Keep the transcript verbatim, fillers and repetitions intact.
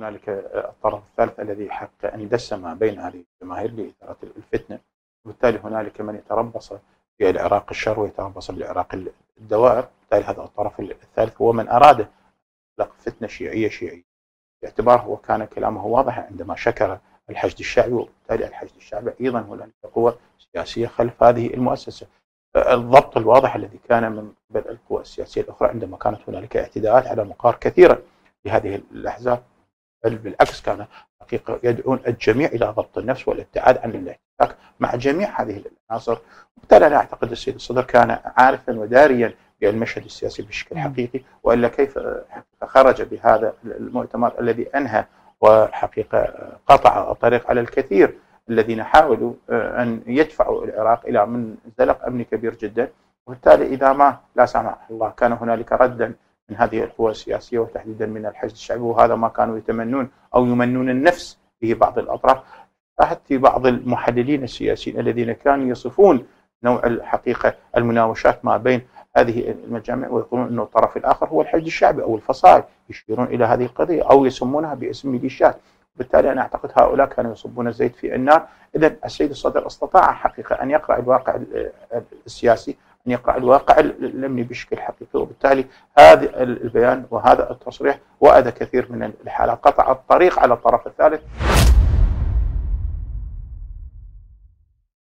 هنالك الطرف الثالث الذي حق أن دسم بين هذه الجماهير لإثارة الفتنة، وبالتالي هنالك من يتربص في العراق الشر ويتربص للعراق الدوائر، بالتالي هذا الطرف الثالث هو من أراد إطلاق فتنة شيعية شيعية، باعتباره وكان كلامه واضحا عندما شكر الحشد الشعبي، وبالتالي الحشد الشعبي أيضا هنالك قوة سياسية خلف هذه المؤسسة. الضبط الواضح الذي كان من قبل القوى السياسية الأخرى عندما كانت هنالك اعتداءات على مقار كثيرة لهذه الأحزاب، بل بالعكس كان حقيقة يدعون الجميع إلى ضبط النفس والابتعاد عن الاحتكاك مع جميع هذه العناصر. وبالتالي أنا أعتقد السيد الصدر كان عارفا وداريا بالمشهد السياسي بشكل حقيقي، وإلا كيف خرج بهذا المؤتمر الذي أنهى وحقيقة قطع الطريق على الكثير الذين حاولوا أن يدفعوا العراق إلى من زلق أمني كبير جدا. وبالتالي إذا ما لا سمح الله كان هنالك ردا من هذه القوى السياسية وتحديدا من الحشد الشعبي، وهذا ما كانوا يتمنون أو يمنون النفس به بعض الأطراف، حتى بعض المحللين السياسيين الذين كانوا يصفون نوع الحقيقة المناوشات ما بين هذه المجامع ويقولون أنه الطرف الآخر هو الحشد الشعبي أو الفصائل، يشيرون إلى هذه القضية أو يسمونها باسم ميليشيات. بالتالي أنا أعتقد هؤلاء كانوا يصبون الزيت في النار. إذا السيد الصدر استطاع حقيقة أن يقرأ الواقع السياسي، أن يقرأ الواقع الأمني بشكل حقيقي، وبالتالي هذا البيان وهذا التصريح وأذى كثير من الحالات، قطع الطريق على الطرف الثالث.